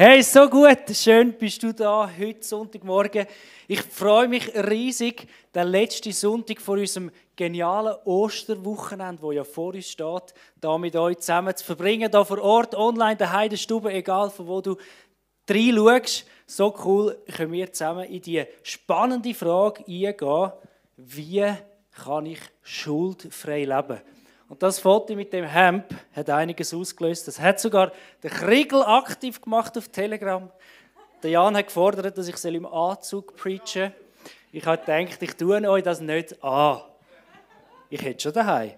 Hey, so gut, schön bist du da heute Sonntagmorgen. Ich freue mich riesig, den letzten Sonntag vor unserem genialen Osterwochenende, das ja vor uns steht, da mit euch zusammen zu verbringen, da vor Ort, online, daheim, der Stube, egal von wo du reinschaust. So cool können wir zusammen in die spannende Frage eingehen, wie kann ich schuldfrei leben? Und das Foto mit dem Hemd hat einiges ausgelöst. Das hat sogar den Kriegel aktiv gemacht auf Telegram. Der Jan hat gefordert, dass ich im Anzug preachen soll. Ich habe gedacht, ich tue euch das nicht an. Ich hätte schon daheim.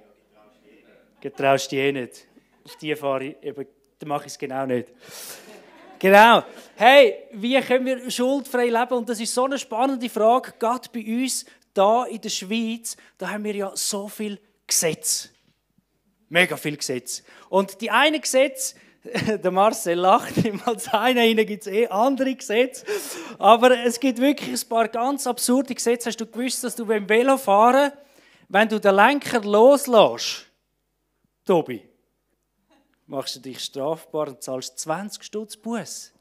Getraust dich eh nicht. Auf die fahre ich, aber dann mache ich es genau nicht. Genau. Hey, wie können wir schuldfrei leben? Und das ist so eine spannende Frage, gerade bei uns da in der Schweiz. Da haben wir ja so viele Gesetze. Mega viel Gesetze. Und die einen Gesetze, der Marcel lacht immer als einer, ihnen gibt es eh andere Gesetze. Aber es gibt wirklich ein paar ganz absurde Gesetze. Hast du gewusst, dass du beim Velo fahren, wenn du den Lenker loslässt, Tobi, machst du dich strafbar und zahlst 20 Stutz Buss.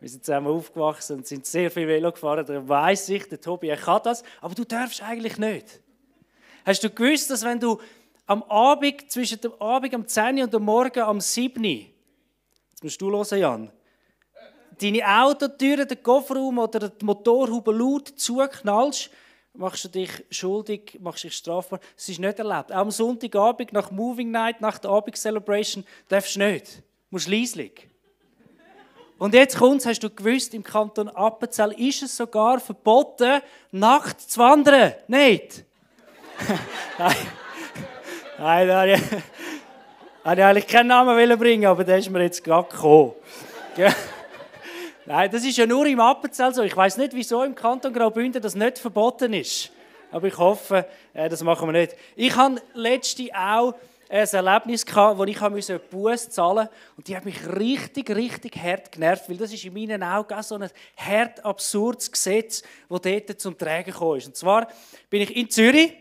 Wir sind zusammen aufgewachsen und sind sehr viel Velo gefahren. Da weiss ich, der Tobi, er kann das, aber du darfst eigentlich nicht. Hast du gewusst, dass wenn du am Abend, zwischen dem Abend um 10 Uhr und dem Morgen um 7 Uhr, jetzt musst du hören, Jan, deine Autotüren, den Kofferraum oder den Motorhaube laut zuknallst, machst du dich schuldig, machst dich strafbar. Es ist nicht erlaubt. Auch am Sonntagabend, nach Moving Night, nach der Abend-Celebration, darfst du nicht. Du musst leislich. Und jetzt kommt's, hast du gewusst, im Kanton Appenzell ist es sogar verboten, nachts zu wandern. Nicht? Nein. Nein, da wollte ich eigentlich keinen Namen bringen, aber der ist mir jetzt gerade gekommen. Nein, das ist ja nur im Appenzell so. Ich weiss nicht, wieso im Kanton Graubünden das nicht verboten ist. Aber ich hoffe, das machen wir nicht. Ich hatte letztens auch ein Erlebnis, wo ich eine Busse zahlen musste. Und die hat mich richtig, richtig hart genervt, weil das ist in meinen Augen auch so ein hart absurdes Gesetz, das dort zum Tragen gekommen ist. Und zwar bin ich in Zürich,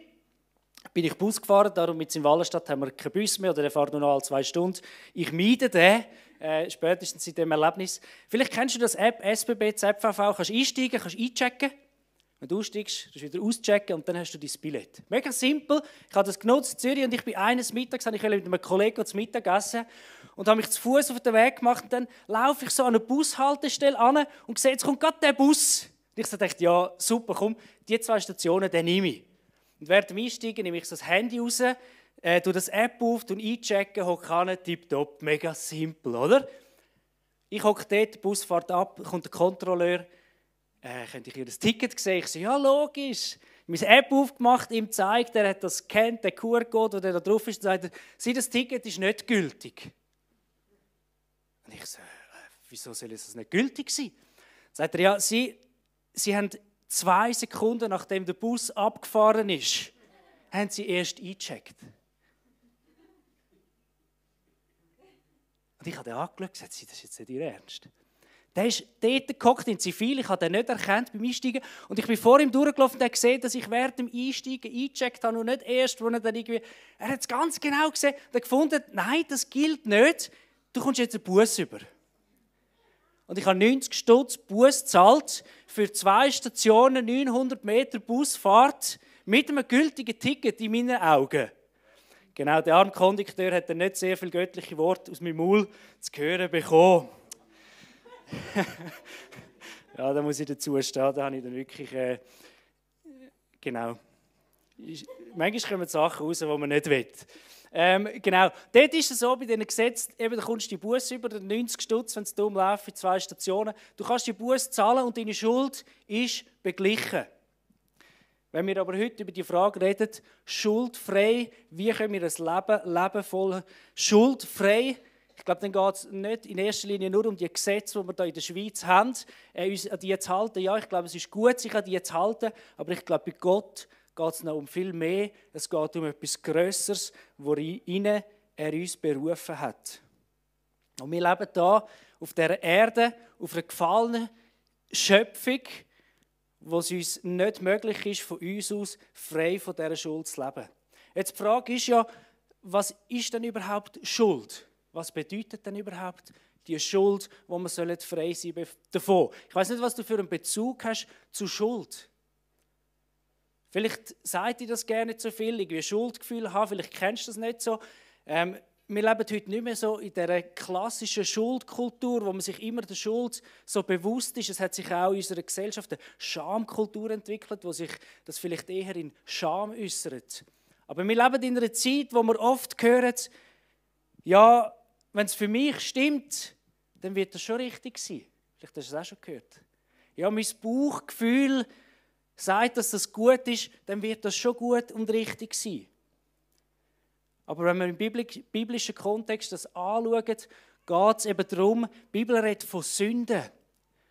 bin ich Bus gefahren, darum mit in Wallenstadt haben wir keinen Bus mehr, oder der fährt nur noch alle 2 Stunden. Ich meide den, spätestens in diesem Erlebnis. Vielleicht kennst du das App SBB, ZVV, kannst einsteigen, kannst einchecken. Wenn du aussteigst, kannst du wieder auschecken und dann hast du dein Billett. Mega simpel. Ich habe das genutzt in Zürich und ich bin eines Mittags, ich wollte mit einem Kollegen zu Mittag essen und habe mich zu Fuß auf den Weg gemacht. Und dann laufe ich so an eine Bushaltestelle an und sehe, jetzt kommt gerade der Bus. Und ich so dachte, ja super, komm, die 2 Stationen, den nehme ich. Und während dem Einsteigen nehme ich so das Handy raus, tue das App auf, einchecken, hocke an, tipptopp, mega simpel, oder? Ich hocke dort, die Bus fährt ab, kommt der Kontrolleur, könnte ich hier das Ticket sehen? Ich so, ja logisch. Meine App aufgemacht, ihm zeigt, er hat das gescannt, der QR-Code, der da drauf ist, und sagt, das Ticket ist nicht gültig. Und ich so, wieso soll es nicht gültig sein? Sagt er, ja, Sie haben 2 Sekunden, nachdem der Bus abgefahren ist, haben sie erst eingecheckt. Und ich habe den angeschaut und gesagt, das ist jetzt nicht Ihr Ernst. Der ist dort gehockt in Zivil, ich habe den nicht erkannt beim Einsteigen. Und ich bin vor ihm durchgelaufen und habe gesehen, dass ich während dem Einsteigen eingecheckt habe und nicht erst, wo er dann irgendwie... Er hat es ganz genau gesehen und gefunden, nein, das gilt nicht, du kommst jetzt einen Bus über. Und ich habe 90 Stutz Bus gezahlt für 2 Stationen, 900 Meter Busfahrt mit einem gültigen Ticket in meinen Augen. Genau, der arme Kondukteur hat dann nicht sehr viele göttliche Worte aus meinem Maul zu hören bekommen. Ja, da muss ich dazu stehen, da habe ich dann wirklich... Genau. Manchmal kommen Sachen raus, die man nicht will. Genau, dort ist es so, bei diesen Gesetzen, eben, da kommst du die Busse über, 90 Stutz, wenn es dumm läuft, in 2 Stationen. Du kannst die Busse zahlen und deine Schuld ist beglichen. Wenn wir aber heute über die Frage reden, schuldfrei, wie können wir ein Leben voll schuldfrei, ich glaube, dann geht es nicht in erster Linie nur um die Gesetze, die wir hier in der Schweiz haben, uns an die zu halten. Ja, ich glaube, es ist gut, sich an die zu halten, aber ich glaube, bei Gott geht es noch um viel mehr. Es geht um etwas Grösseres, worin er uns berufen hat. Und wir leben hier auf dieser Erde, auf einer gefallenen Schöpfung, wo es uns nicht möglich ist, von uns aus frei von dieser Schuld zu leben. Jetzt die Frage ist ja, was ist denn überhaupt Schuld? was bedeutet denn überhaupt die Schuld, wo wir frei sein sollen davon? Ich weiß nicht, was du für einen Bezug hast zu Schuld. Vielleicht sagt dir das gerne nicht so viel, irgendwie Schuldgefühl haben, vielleicht kennst du das nicht so. Wir leben heute nicht mehr so in dieser klassischen Schuldkultur, wo man sich immer der Schuld so bewusst ist. Es hat sich auch in unserer Gesellschaft eine Schamkultur entwickelt, wo sich das vielleicht eher in Scham äußert. Aber wir leben in einer Zeit, wo wir oft hören, ja, wenn es für mich stimmt, dann wird das schon richtig sein. Vielleicht hast du es auch schon gehört. Ja, mein Bauchgefühl sagt, dass das gut ist, dann wird das schon gut und richtig sein. Aber wenn wir im biblischen Kontext das anschauen, geht es eben darum, die Bibel redet von Sünde.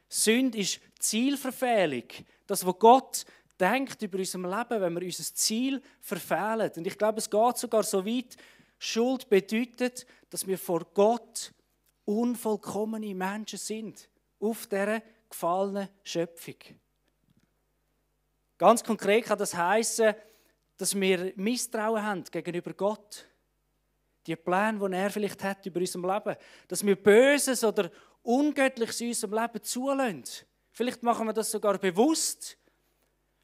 Sünde ist Zielverfehlung. Das, was Gott denkt über unser Leben, wenn wir unser Ziel verfehlen. Und ich glaube, es geht sogar so weit, Schuld bedeutet, dass wir vor Gott unvollkommene Menschen sind. Auf dieser gefallenen Schöpfung. Ganz konkret kann das heissen, dass wir Misstrauen haben gegenüber Gott. Die Pläne, die er vielleicht hat über unser Leben. Dass wir Böses oder Ungöttliches in unserem Leben zulassen. Vielleicht machen wir das sogar bewusst,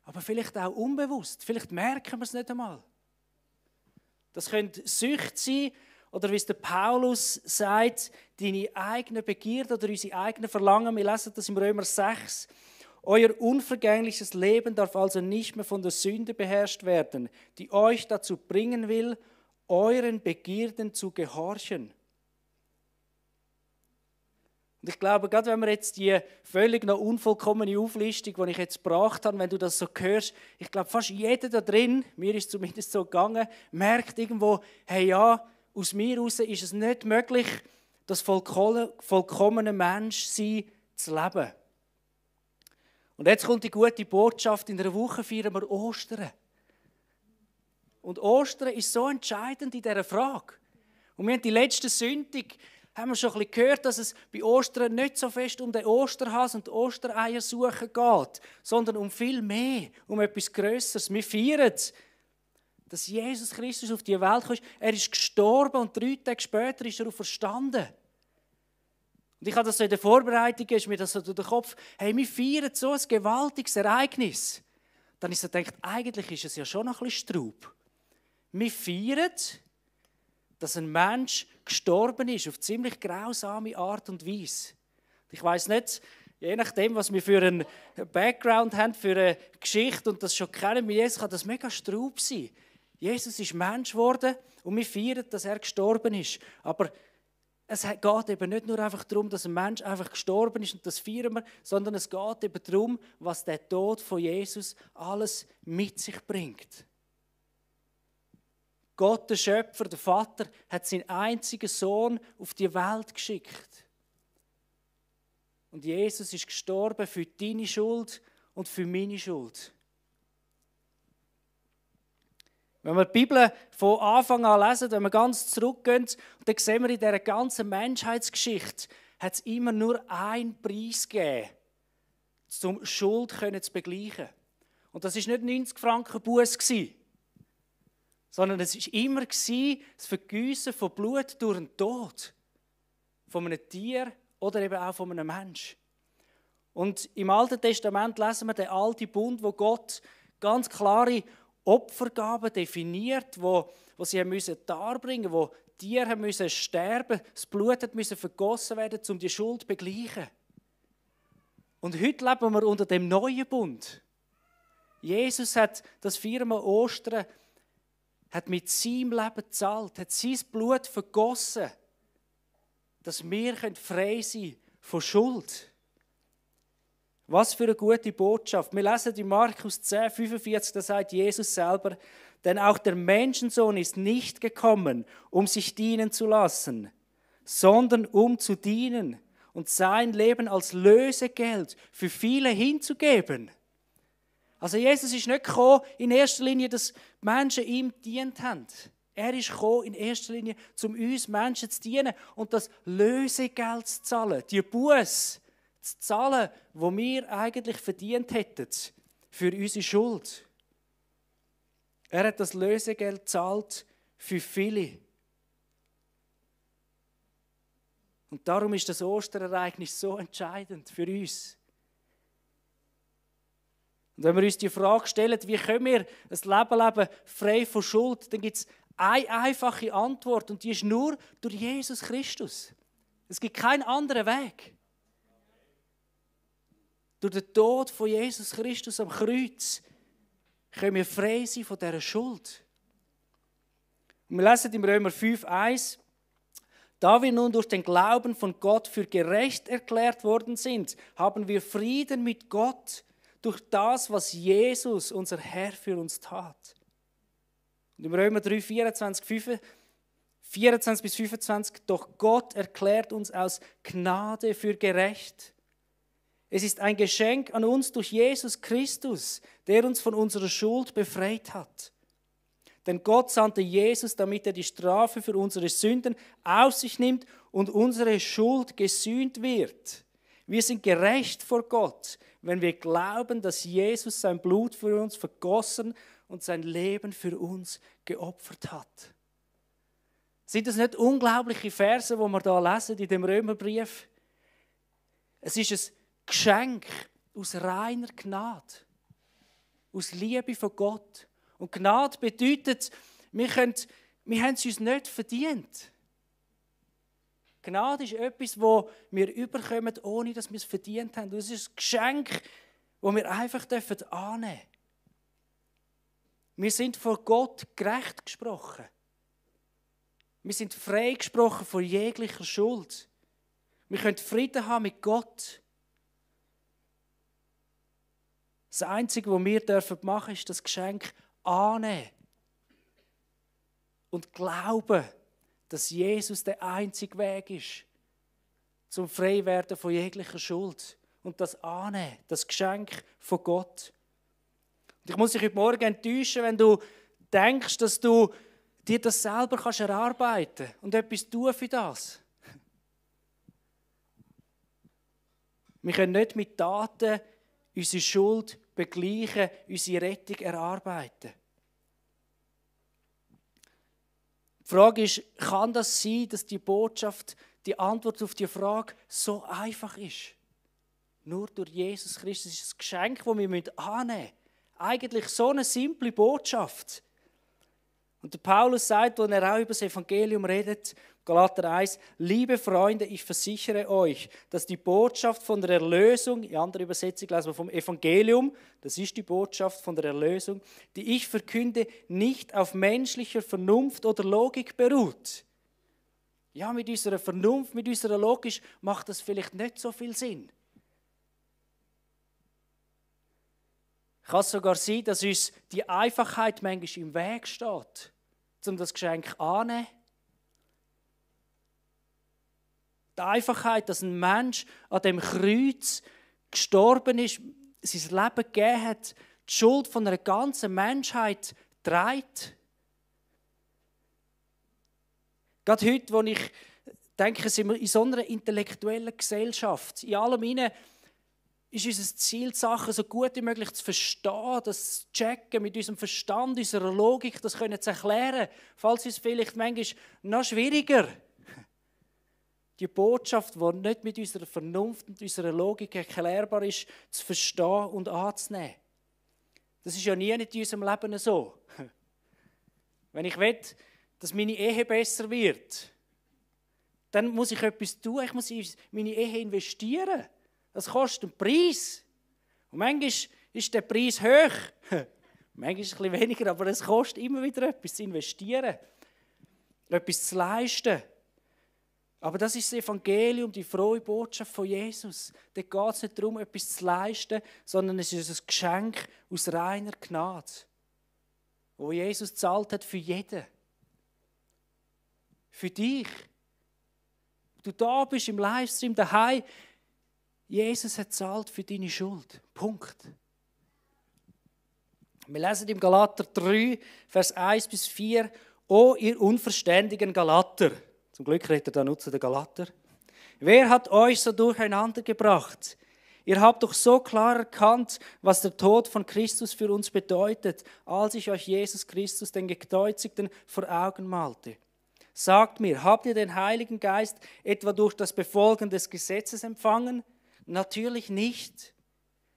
aber vielleicht auch unbewusst. Vielleicht merken wir es nicht einmal. Das könnte Sucht sein oder wie es der Paulus sagt, deine eigenen Begierden oder unsere eigenen Verlangen. Wir lesen das im Römer 6. Euer unvergängliches Leben darf also nicht mehr von der Sünde beherrscht werden, die euch dazu bringen will, euren Begierden zu gehorchen. Und ich glaube, gerade wenn wir jetzt die völlig noch unvollkommene Auflistung, die ich jetzt gebracht habe, wenn du das so hörst, ich glaube, fast jeder da drin, mir ist es zumindest so gegangen, merkt irgendwo, hey ja, aus mir heraus ist es nicht möglich, das vollkommene Menschsein zu leben. Und jetzt kommt die gute Botschaft, in einer Woche feiern wir Ostern. Und Ostern ist so entscheidend in dieser Frage. Und wir haben die letzte Sündig, haben wir schon ein bisschen gehört, dass es bei Ostern nicht so fest um den Osterhase und die Ostereier suchen geht, sondern um viel mehr, um etwas Grösseres. Wir feiern, dass Jesus Christus auf die Welt kam. Er ist gestorben und 3 Tage später ist er auferstanden. Und ich habe das so in der Vorbereitung, ist mir das so durch den Kopf, hey, wir feiern so ein gewaltiges Ereignis. Dann ist so gedacht, eigentlich ist es ja schon noch ein bisschen Straub. Wir feiern, dass ein Mensch gestorben ist, auf ziemlich grausame Art und Weise. Ich weiss nicht, je nachdem, was wir für einen Background haben, für eine Geschichte und das schon kennen mit Jesus, kann das mega Straub sein. Jesus ist Mensch geworden und wir feiern, dass er gestorben ist. Aber es geht eben nicht nur einfach darum, dass ein Mensch einfach gestorben ist und das feiern wir, sondern es geht eben darum, was der Tod von Jesus alles mit sich bringt. Gott, der Schöpfer, der Vater, hat seinen einzigen Sohn auf die Welt geschickt. Und Jesus ist gestorben für deine Schuld und für meine Schuld. Wenn wir die Bibel von Anfang an lesen, wenn wir ganz zurückgehen, dann sehen wir in dieser ganzen Menschheitsgeschichte, hat es immer nur einen Preis gegeben, um Schuld zu begleichen. Und das war nicht 90 Franken Buß, sondern es war immer das Vergießen von Blut durch den Tod. Von einem Tier oder eben auch von einem Menschen. Und im Alten Testament lesen wir den alten Bund, wo Gott ganz klare Opfergaben definiert, wo sie darbringen mussten, wo Tiere müssen sterben, das Blut musste vergossen werden, um die Schuld zu begleichen. Und heute leben wir unter dem neuen Bund. Jesus hat das viermal Ostern hat mit seinem Leben gezahlt, hat sein Blut vergossen, dass wir frei sein können von Schuld. Was für eine gute Botschaft. Wir lesen in Markus 10, 45, da sagt Jesus selber, denn auch der Menschensohn ist nicht gekommen, um sich dienen zu lassen, sondern um zu dienen und sein Leben als Lösegeld für viele hinzugeben. Also Jesus ist nicht gekommen, in erster Linie, dass Menschen ihm gedient haben. Er ist gekommen, in erster Linie, um uns Menschen zu dienen und das Lösegeld zu zahlen, die Buße zu zahlen, die wir eigentlich verdient hätten für unsere Schuld. Er hat das Lösegeld gezahlt für viele. Und darum ist das Osterereignis so entscheidend für uns. Und wenn wir uns die Frage stellen, wie können wir ein Leben leben, frei von Schuld, dann gibt es eine einfache Antwort und die ist nur durch Jesus Christus. Es gibt keinen anderen Weg. Durch den Tod von Jesus Christus am Kreuz können wir frei sein von dieser Schuld. Und wir lesen im Römer 5,1: Da wir nun durch den Glauben von Gott für gerecht erklärt worden sind, haben wir Frieden mit Gott durch das, was Jesus, unser Herr, für uns tat. Und im Römer 3, 24 bis 25: Doch Gott erklärt uns aus Gnade für gerecht. Es ist ein Geschenk an uns durch Jesus Christus, der uns von unserer Schuld befreit hat. Denn Gott sandte Jesus, damit er die Strafe für unsere Sünden auf sich nimmt und unsere Schuld gesühnt wird. Wir sind gerecht vor Gott, wenn wir glauben, dass Jesus sein Blut für uns vergossen und sein Leben für uns geopfert hat. Sind das nicht unglaubliche Verse, die wir hier lesen in dem Römerbrief? Es ist ein Geschenk aus reiner Gnade, aus Liebe von Gott. Und Gnade bedeutet, wir haben es uns nicht verdient. Gnade ist etwas, das wir überkommen, ohne dass wir es verdient haben. Und es ist ein Geschenk, das wir einfach annehmen dürfen. Wir sind vor Gott gerecht gesprochen. Wir sind frei gesprochen von jeglicher Schuld. Wir können Frieden haben mit Gott. Das Einzige, was wir machen dürfen, ist das Geschenk annehmen und glauben, dass Jesus der einzige Weg ist zum Freiwerden von jeglicher Schuld und das annehmen, das Geschenk von Gott. Und ich muss dich heute Morgen enttäuschen, wenn du denkst, dass du dir das selber erarbeiten kannst und etwas tun für das. Wir können nicht mit Taten unsere Schuld begleichen, unsere Rettung erarbeiten. Die Frage ist, kann das sein, dass die Botschaft, die Antwort auf die Frage so einfach ist? Nur durch Jesus Christus ist es ein Geschenk, das wir annehmen müssen. Eigentlich so eine simple Botschaft. Und der Paulus sagt, wenn er auch über das Evangelium redet, Galater 1, liebe Freunde, ich versichere euch, dass die Botschaft von der Erlösung, in anderer Übersetzung lesen wir vom Evangelium, das ist die Botschaft von der Erlösung, die ich verkünde, nicht auf menschlicher Vernunft oder Logik beruht. Ja, mit unserer Vernunft, mit unserer Logik macht das vielleicht nicht so viel Sinn. Kann es sogar sein, dass uns die Einfachheit manchmal im Weg steht, um das Geschenk anzunehmen? Die Einfachheit, dass ein Mensch an dem Kreuz gestorben ist, sein Leben gegeben hat, die Schuld von einer ganzen Menschheit trägt. Gerade heute, wo ich denke, sind wir in so einer intellektuellen Gesellschaft, in allem hinein, ist unser Ziel, die Sachen so gut wie möglich zu verstehen, das zu checken, mit unserem Verstand, unserer Logik, das können zu erklären, falls es vielleicht manchmal noch schwieriger. Die Botschaft, die nicht mit unserer Vernunft und unserer Logik erklärbar ist, zu verstehen und anzunehmen. Das ist ja nie in unserem Leben so. Wenn ich will, dass meine Ehe besser wird, dann muss ich etwas tun, ich muss in meine Ehe investieren. Das kostet einen Preis. Und manchmal ist der Preis hoch. Manchmal ist es ein bisschen weniger, aber es kostet immer wieder etwas zu investieren. Etwas zu leisten. Aber das ist das Evangelium, die frohe Botschaft von Jesus. Da geht es nicht darum, etwas zu leisten, sondern es ist ein Geschenk aus reiner Gnade, wo Jesus gezahlt hat für jeden. Für dich. Du da bist im Livestream daheim. Jesus hat zahlt für deine Schuld. Punkt. Wir lesen im Galater 3, Vers 1 bis 4. O ihr unverständigen Galater. Zum Glück redet er da nur zu den Galater. Wer hat euch so durcheinander gebracht? Ihr habt doch so klar erkannt, was der Tod von Christus für uns bedeutet, als ich euch Jesus Christus, den Gekreuzigten, vor Augen malte. Sagt mir, habt ihr den Heiligen Geist etwa durch das Befolgen des Gesetzes empfangen? Natürlich nicht.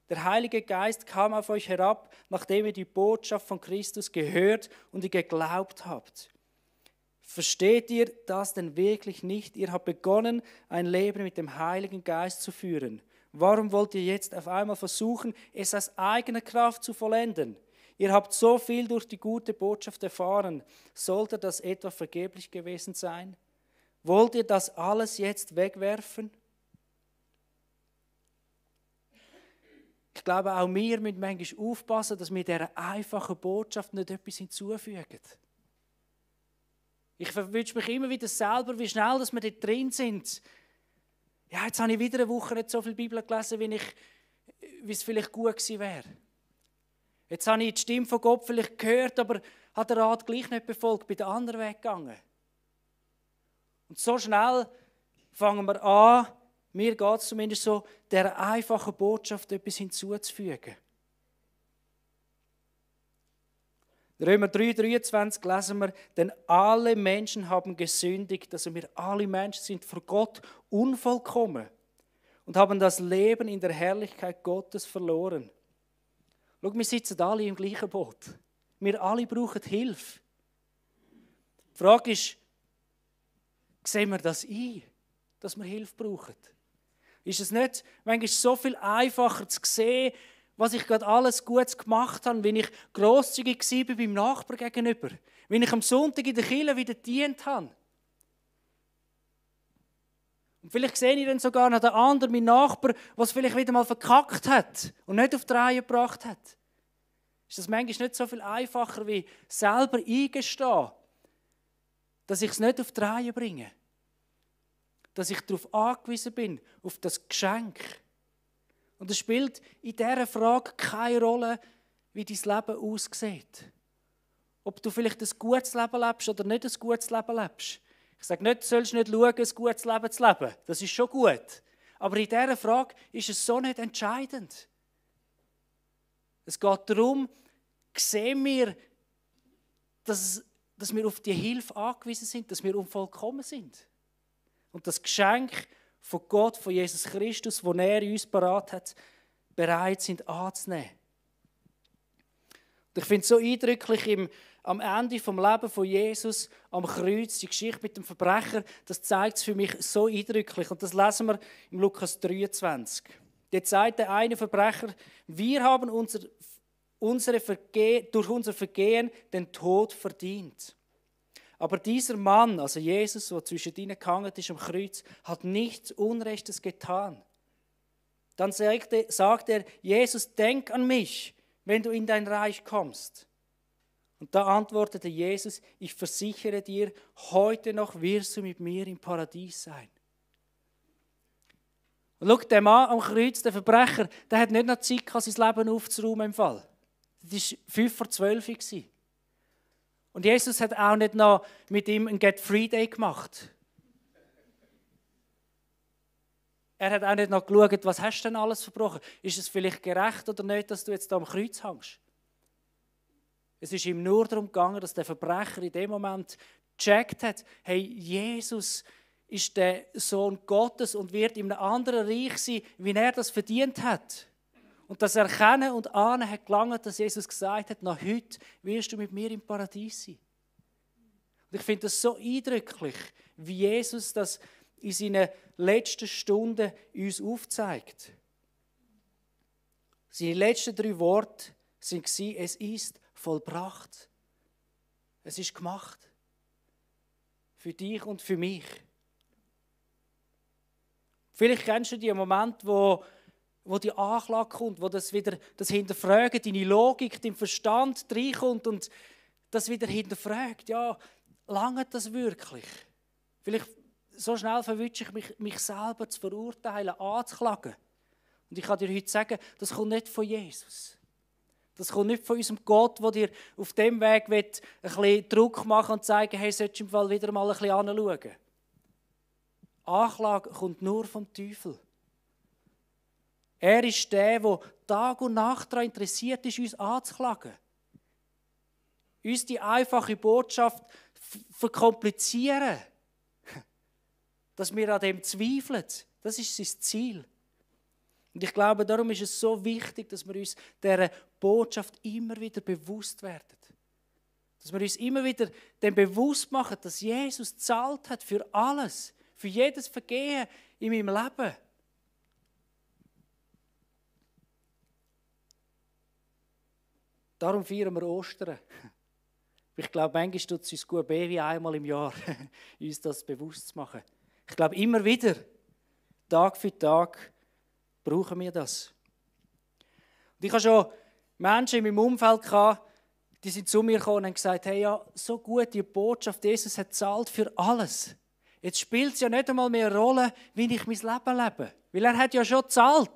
Der Heilige Geist kam auf euch herab, nachdem ihr die Botschaft von Christus gehört und ihr geglaubt habt. Versteht ihr das denn wirklich nicht? Ihr habt begonnen, ein Leben mit dem Heiligen Geist zu führen. Warum wollt ihr jetzt auf einmal versuchen, es aus eigener Kraft zu vollenden? Ihr habt so viel durch die gute Botschaft erfahren. Sollte das etwa vergeblich gewesen sein? Wollt ihr das alles jetzt wegwerfen? Ich glaube, auch wir müssen manchmal aufpassen, dass wir dieser einfachen Botschaft nicht etwas hinzufügen. Ich verwünsche mich immer wieder selber, wie schnell dass wir dort drin sind. Ja, jetzt habe ich wieder eine Woche nicht so viel Bibel gelesen, wie es vielleicht gut gewesen wäre. Jetzt habe ich die Stimme von Gott vielleicht gehört, aber hat den Rat gleich nicht befolgt, bin den anderen Weg gegangen. Und so schnell fangen wir an, mir geht es zumindest so, der einfachen Botschaft etwas hinzuzufügen. Römer 3,23 lesen wir, denn alle Menschen haben gesündigt, also wir alle Menschen sind vor Gott unvollkommen und haben das Leben in der Herrlichkeit Gottes verloren. Schau, wir sitzen alle im gleichen Boot. Wir alle brauchen Hilfe. Die Frage ist, sehen wir das ein, dass wir Hilfe brauchen? Ist es nicht manchmal so viel einfacher zu sehen, was ich gerade alles Gutes gemacht habe, wenn ich grosszügig war beim Nachbarn gegenüber, wenn ich am Sonntag in der Kirche wieder gedient habe? Und vielleicht sehe ich dann sogar noch den anderen, meinen Nachbar, der es vielleicht wieder mal verkackt hat und nicht auf die Reihe gebracht hat. Ist das manchmal nicht so viel einfacher, wie selber eingestehen, dass ich es nicht auf die Reihe bringe? Dass ich darauf angewiesen bin, auf das Geschenk. Und es spielt in dieser Frage keine Rolle, wie dein Leben aussieht. Ob du vielleicht ein gutes Leben lebst oder nicht ein gutes Leben lebst. Ich sage nicht, du sollst nicht schauen, ein gutes Leben zu leben. Das ist schon gut. Aber in dieser Frage ist es so nicht entscheidend. Es geht darum, sehen wir, dass wir auf die Hilfe angewiesen sind, dass wir unvollkommen sind. Und das Geschenk von Gott, von Jesus Christus, das er uns bereit sind anzunehmen. Und ich finde es so eindrücklich am Ende des Lebens von Jesus, am Kreuz, die Geschichte mit dem Verbrecher, das zeigt es für mich so eindrücklich. Und das lesen wir im Lukas 23. Dort sagt der eine Verbrecher, wir haben durch unser Vergehen den Tod verdient. Aber dieser Mann, also Jesus, der zwischen ihnen gehangen ist am Kreuz, hat nichts Unrechtes getan. Dann sagt er, Jesus, denk an mich, wenn du in dein Reich kommst. Und da antwortete Jesus, ich versichere dir, heute noch wirst du mit mir im Paradies sein. Und schau, der Mann am Kreuz, der Verbrecher, der hat nicht noch Zeit gehabt, sein Leben aufzuräumen im Fall. Das war 11:55 gewesen. Und Jesus hat auch nicht noch mit ihm einen Get-Free-Day gemacht. Er hat auch nicht noch geschaut, was hast du denn alles verbrochen? Ist es vielleicht gerecht oder nicht, dass du jetzt da am Kreuz hängst? Es ist ihm nur darum gegangen, dass der Verbrecher in dem Moment gecheckt hat, hey, Jesus ist der Sohn Gottes und wird in einem anderen Reich sein, wie er das verdient hat. Und das Erkennen und Ahnen hat gelangt, dass Jesus gesagt hat, noch heute wirst du mit mir im Paradies sein. Und ich finde das so eindrücklich, wie Jesus das in seinen letzten Stunden uns aufzeigt. Seine letzten 3 Worte waren, es ist vollbracht. Es ist gemacht. Für dich und für mich. Vielleicht kennst du den Moment, wo die Anklage kommt, wo das wieder das Hinterfragen, deine Logik, dein Verstand reinkommt und das wieder hinterfragt. Ja, langt das wirklich? Vielleicht so schnell verwünsche ich mich selber zu verurteilen, anzuklagen. Und ich kann dir heute sagen, das kommt nicht von Jesus. Das kommt nicht von unserem Gott, der dir auf dem Weg ein bisschen Druck machen und sagen, hey, solltest du im Fall wieder mal ein bisschen hinschauen. Anklage kommt nur vom Teufel. Er ist der Tag und Nacht daran interessiert ist, uns anzuklagen. Uns die einfache Botschaft verkomplizieren. Dass wir an dem zweifeln. Das ist sein Ziel. Und ich glaube, darum ist es so wichtig, dass wir uns dieser Botschaft immer wieder bewusst werden. Dass wir uns immer wieder dem bewusst machen, dass Jesus gezahlt hat für alles, für jedes Vergehen in meinem Leben. Darum feiern wir Ostern. Ich glaube, manchmal tut es uns gut, wie einmal im Jahr, uns das bewusst zu machen. Ich glaube, immer wieder, Tag für Tag, brauchen wir das. Und ich hatte schon Menschen in meinem Umfeld, die sind zu mir gekommen und haben gesagt, hey, ja, so gut, die Botschaft, Jesus hat gezahlt für alles. Jetzt spielt es ja nicht einmal mehr eine Rolle, wie ich mein Leben lebe. Weil er hat ja schon gezahlt.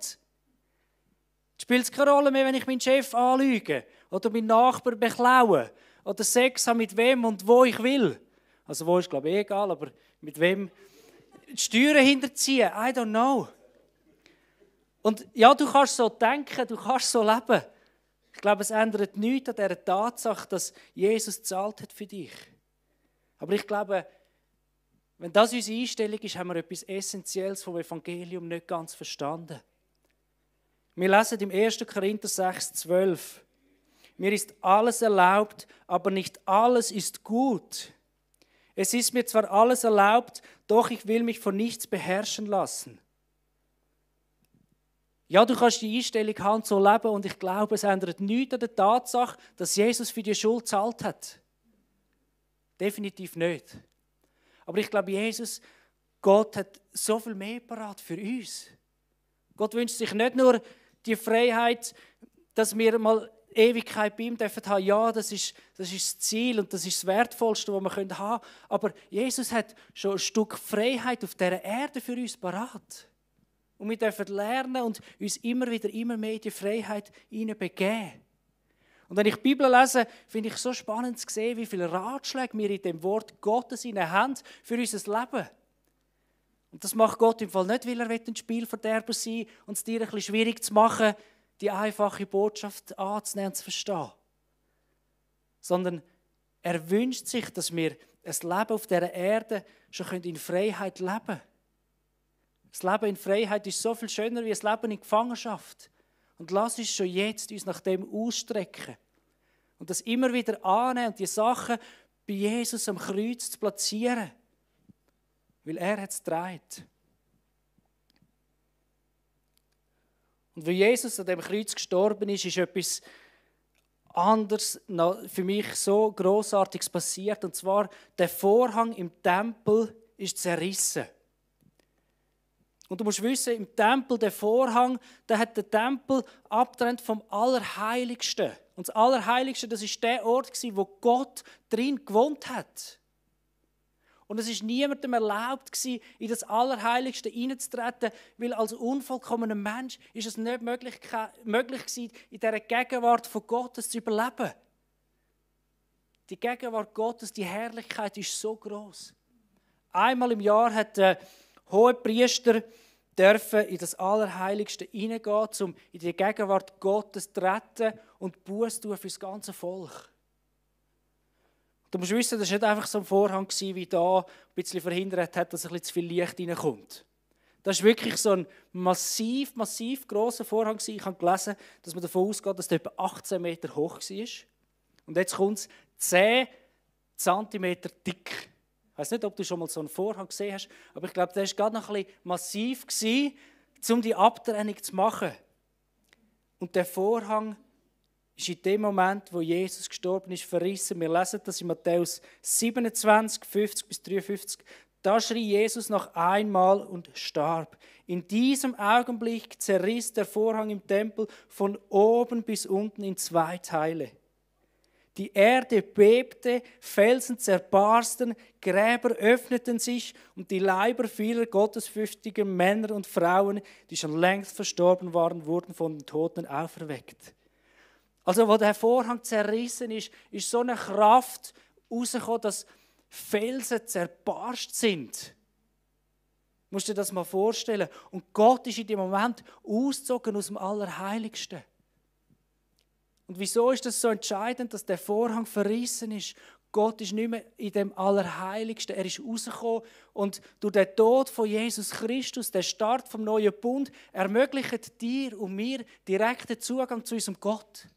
Jetzt spielt es keine Rolle mehr, wenn ich meinen Chef anlüge oder meinen Nachbarn beklaue oder Sex habe mit wem und wo ich will. Also wo ist, glaube ich, egal, aber mit wem. Die Steuern hinterziehen, I don't know. Und ja, du kannst so denken, du kannst so leben. Ich glaube, es ändert nichts an der Tatsache, dass Jesus gezahlt hat für dich. Aber ich glaube, wenn das unsere Einstellung ist, haben wir etwas Essentielles vom Evangelium nicht ganz verstanden. Wir lesen im 1. Korinther 6,12. Mir ist alles erlaubt, aber nicht alles ist gut. Es ist mir zwar alles erlaubt, doch ich will mich von nichts beherrschen lassen. Ja, du kannst die Einstellung haben, so leben, und ich glaube, es ändert nichts an der Tatsache, dass Jesus für die Schuld gezahlt hat. Definitiv nicht. Aber ich glaube, Jesus, Gott hat so viel mehr parat für uns. Gott wünscht sich nicht nur die Freiheit, dass wir mal Ewigkeit bei ihm dürfen haben. Ja, das ist das Ziel und das ist das Wertvollste, was wir haben können. Aber Jesus hat schon ein Stück Freiheit auf dieser Erde für uns parat. Und wir dürfen lernen und uns immer wieder, immer mehr in die Freiheit hineinbegeben. Und wenn ich die Bibel lese, finde ich es so spannend zu sehen, wie viele Ratschläge wir in dem Wort Gottes haben für unser Leben. Und das macht Gott im Fall nicht, weil er ein Spielverderber sein will und es dir ein bisschen schwierig zu machen, die einfache Botschaft anzunehmen und zu verstehen. Sondern er wünscht sich, dass wir ein Leben auf dieser Erde schon in Freiheit leben können. Das Leben in Freiheit ist so viel schöner wie das Leben in Gefangenschaft. Und lass uns schon jetzt uns nach dem ausstrecken. Und das immer wieder annehmen und die Sachen bei Jesus am Kreuz zu platzieren. Weil er hat es getragen. Und weil Jesus an dem Kreuz gestorben ist, ist etwas anderes für mich so Grossartiges passiert. Und zwar, der Vorhang im Tempel ist zerrissen. Und du musst wissen, im Tempel, der Vorhang, der hat den Tempel abgetrennt vom Allerheiligsten. Und das Allerheiligste, das war der Ort, wo Gott drin gewohnt hat. Und es war niemandem erlaubt, in das Allerheiligste hineinzutreten, weil als unvollkommener Mensch ist es nicht möglich gewesen, in dieser Gegenwart von Gottes zu überleben. Die Gegenwart Gottes, die Herrlichkeit ist so gross. Einmal im Jahr hat hohe Priester dürfen in das Allerheiligste hineingehen, um in die Gegenwart Gottes zu treten und Buße tun für das ganze Volk. Du musst wissen, das war nicht einfach so ein Vorhang, wie da ein bisschen verhindert hat, dass ein bisschen zu viel Licht hineinkommt. Das war wirklich so ein massiv, massiv grosser Vorhang. Ich habe gelesen, dass man davon ausgeht, dass der etwa 18 Meter hoch war. Und jetzt kommt es 10 cm dick. Ich weiss nicht, ob du schon mal so einen Vorhang gesehen hast, aber ich glaube, der war gerade noch ein bisschen massiv, um die Abtrennung zu machen. Und der Vorhang ist in dem Moment, wo Jesus gestorben ist, verrissen. Wir lesen das in Matthäus 27, 50-53. Da schrie Jesus noch einmal und starb. In diesem Augenblick zerriss der Vorhang im Tempel von oben bis unten in 2 Teile. Die Erde bebte, Felsen zerbarsten, Gräber öffneten sich und die Leiber vieler gottesfürchtiger Männer und Frauen, die schon längst verstorben waren, wurden von den Toten auferweckt. Also, wo der Vorhang zerrissen ist, ist so eine Kraft rausgekommen, dass Felsen zerbarst sind. Du musst dir das mal vorstellen. Und Gott ist in dem Moment ausgezogen aus dem Allerheiligsten. Und wieso ist das so entscheidend, dass der Vorhang verrissen ist? Gott ist nicht mehr in dem Allerheiligsten. Er ist rausgekommen und durch den Tod von Jesus Christus, den Start vom neuen Bund, ermöglicht dir und mir direkten Zugang zu unserem Gott.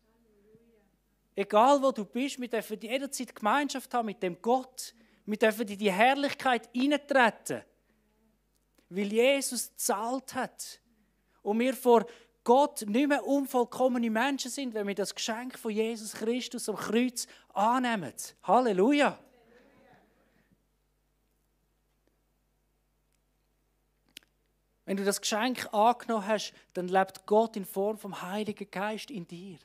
Egal wo du bist, wir dürfen jederzeit Gemeinschaft haben mit dem Gott. Wir dürfen in die Herrlichkeit hineintreten, weil Jesus gezahlt hat. Und wir vor Gott nicht mehr unvollkommene Menschen sind, wenn wir das Geschenk von Jesus Christus am Kreuz annehmen. Halleluja! Wenn du das Geschenk angenommen hast, dann lebt Gott in Form vom Heiligen Geist in dir.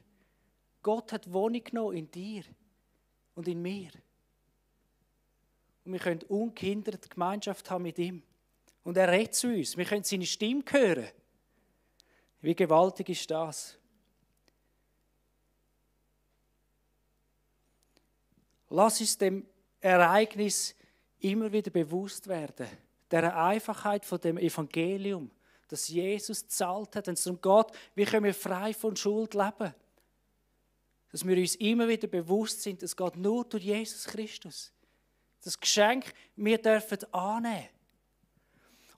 Gott hat Wohnung genommen in dir und in mir. Und wir können ungehindert Gemeinschaft haben mit ihm. Und er redet zu uns. Wir können seine Stimme hören. Wie gewaltig ist das? Lass uns dem Ereignis immer wieder bewusst werden. Der Einfachheit von dem Evangelium, dass Jesus gezahlt hat. Wenn es darum geht, wie können wir frei von Schuld leben? Dass wir uns immer wieder bewusst sind, es geht nur durch Jesus Christus. Das Geschenk, wir dürfen annehmen.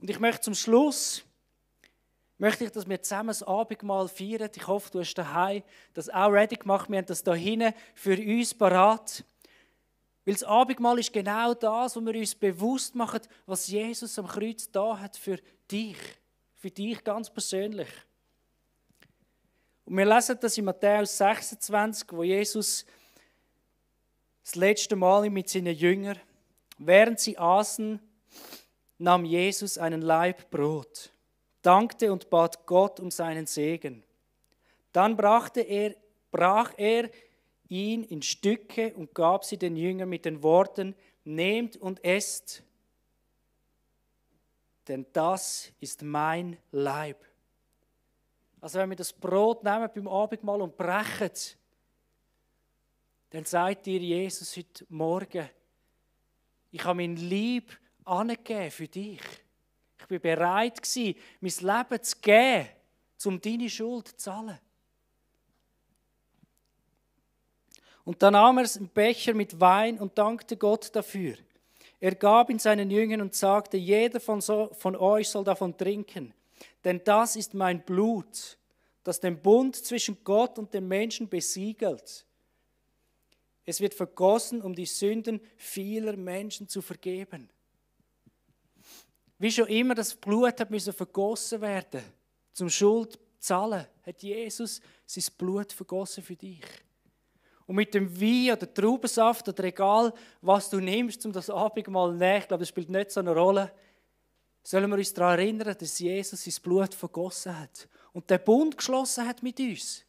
Und ich möchte zum Schluss, dass wir zusammen das Abendmahl feiern. Ich hoffe, du hast daheim das auch ready gemacht. Wir haben das da hinten für uns parat. Weil das Abendmahl ist genau das, wo wir uns bewusst machen, was Jesus am Kreuz da hat für dich ganz persönlich. Und wir lesen das in Matthäus 26, wo Jesus das letzte Mal mit seinen Jüngern, während sie aßen, nahm Jesus einen Laib Brot, dankte und bat Gott um seinen Segen. Dann brach er ihn in Stücke und gab sie den Jüngern mit den Worten: Nehmt und esst, denn das ist mein Leib. Also wenn wir das Brot nehmen beim Abendmahl und brechen, dann sagt dir Jesus heute Morgen: Ich habe mein Leib angegeben für dich. Ich war bereit, mein Leben zu geben, um deine Schuld zu zahlen. Und dann nahm er einen Becher mit Wein und dankte Gott dafür. Er gab ihn seinen Jüngern und sagte: Jeder von euch soll davon trinken, denn das ist mein Blut, das den Bund zwischen Gott und den Menschen besiegelt. Es wird vergossen, um die Sünden vieler Menschen zu vergeben. Wie schon immer das Blut hat müssen vergossen werden, zum Schuld zahlen, hat Jesus sein Blut vergossen für dich. Und mit dem Wein oder Traubensaft oder egal, was du nimmst, um das Abendmahl zu nehmen, ich glaube, das spielt nicht so eine Rolle, sollen wir uns daran erinnern, dass Jesus sein Blut vergossen hat und den Bund geschlossen hat mit uns.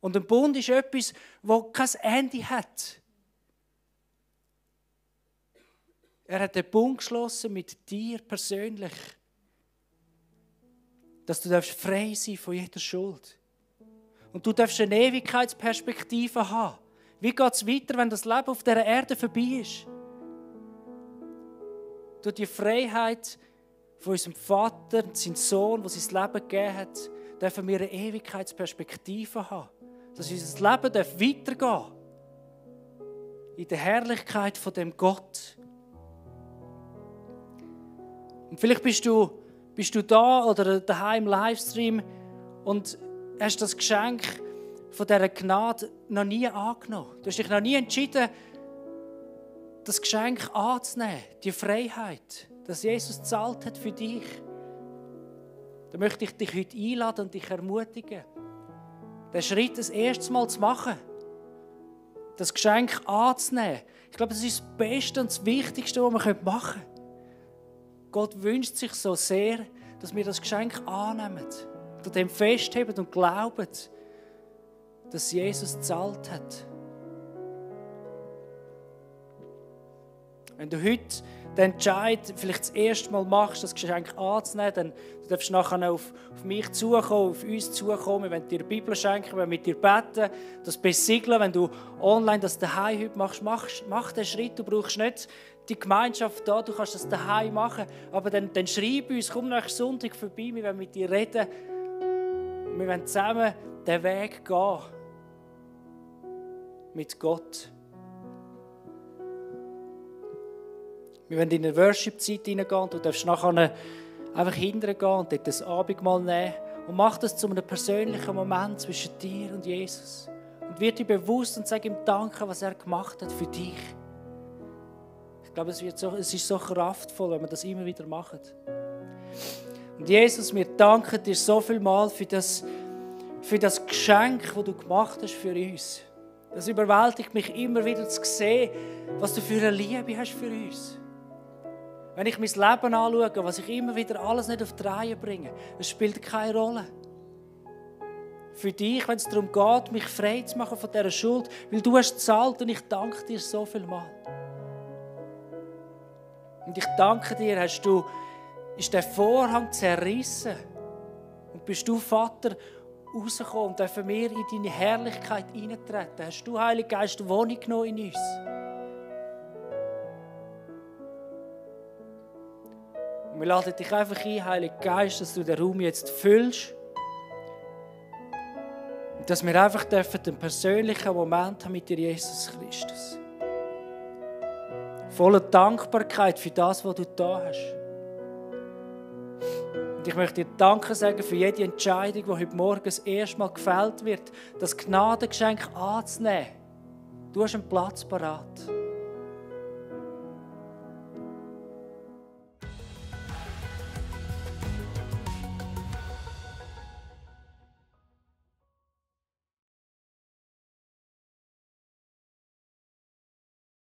Und ein Bund ist etwas, das kein Ende hat. Er hat den Bund geschlossen mit dir persönlich, dass du frei sein darfst von jeder Schuld. Und du darfst eine Ewigkeitsperspektive haben. Wie geht es weiter, wenn das Leben auf dieser Erde vorbei ist? Durch die Freiheit von unserem Vater und seinem Sohn, der sein Leben gegeben hat, dürfen wir eine Ewigkeitsperspektive haben. Dass unser Leben weitergehen darf. In der Herrlichkeit von dem Gott. Und vielleicht bist du da oder daheim im Livestream und hast das Geschenk von dieser Gnade noch nie angenommen. Du hast dich noch nie entschieden, das Geschenk anzunehmen, die Freiheit, dass Jesus gezahlt hat für dich. Da möchte ich dich heute einladen und dich ermutigen, den Schritt das erste Mal zu machen, das Geschenk anzunehmen. Ich glaube, das ist das Beste und das Wichtigste, was wir machen können. Gott wünscht sich so sehr, dass wir das Geschenk annehmen, an dem festheben und glauben, dass Jesus gezahlt hat. Wenn du heute den Entscheid vielleicht das erste Mal machst, das Geschenk anzunehmen, dann darfst du nachher auf mich zukommen, auf uns zukommen. Wir wollen dir die Bibel schenken, wir wollen mit dir beten, das besiegeln. Wenn du online das daheim heute machst, mach den Schritt. Du brauchst nicht die Gemeinschaft da, du kannst das daheim machen. Aber dann schreib uns, komm nächsten Sonntag vorbei, wir wollen mit dir reden. Wir wollen zusammen den Weg gehen mit Gott. Wir wollen in eine Worship-Zeit hineingehen. Du darfst nachher einfach hinterher gehen und dort das Abendmahl nehmen. Und mach das zu einem persönlichen Moment zwischen dir und Jesus. Und wird dir bewusst und sag ihm Danke, was er gemacht hat für dich. Ich glaube, es ist so kraftvoll, wenn wir das immer wieder machen. Und Jesus, wir danken dir so viel mal für das Geschenk, das du gemacht hast für uns. Das überwältigt mich immer wieder zu sehen, was du für eine Liebe hast für uns. Wenn ich mein Leben anschaue, was ich immer wieder alles nicht auf die Reihe bringe, es spielt keine Rolle. Für dich, wenn es darum geht, mich frei zu machen von dieser Schuld, weil du hast gezahlt und ich danke dir so viel mal. Und ich danke dir, ist der Vorhang zerrissen und bist du, Vater, rausgekommen und dürfen wir in deine Herrlichkeit eintreten. Hast du, Heiliger Geist, Wohnung genommen in uns? Und wir laden dich einfach ein, Heiliger Geist, dass du den Raum jetzt füllst. Und dass wir einfach dürfen den persönlichen Moment haben mit dir, Jesus Christus. Voller Dankbarkeit für das, was du da hast. Und ich möchte dir Danke sagen für jede Entscheidung, die heute Morgen das erste Mal gefällt wird, das Gnadengeschenk anzunehmen. Du hast einen Platz parat.